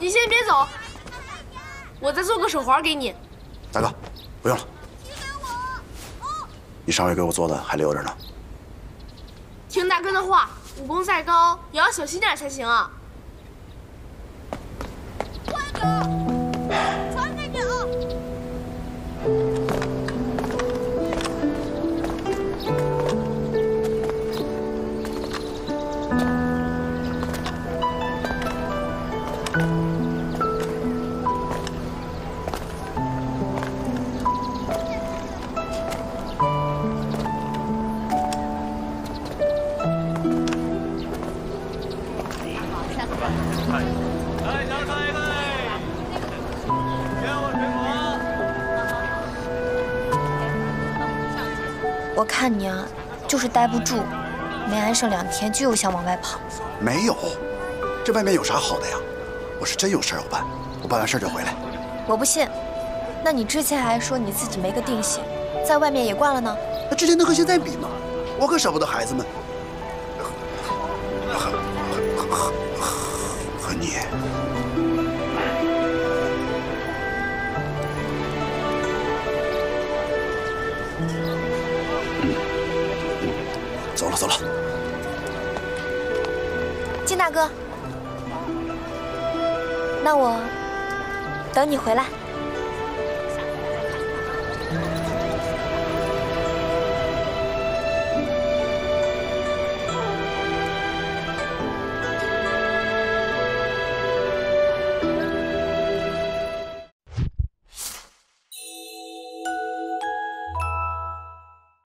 你先别走，我再做个手环给你。大哥，不用了。你上回给我做的还留着呢。听大哥的话，武功再高也要小心点才行啊。花狗，传给你啊。 我看你啊，就是待不住，没安上2天就又想往外跑。没有，这外面有啥好的呀？我是真有事要办，我办完事就回来。我不信，那你之前还说你自己没个定性，在外面也惯了呢。那之前能和现在比吗？我可舍不得孩子们。和你。 走了走了，金大哥，那我等你回来。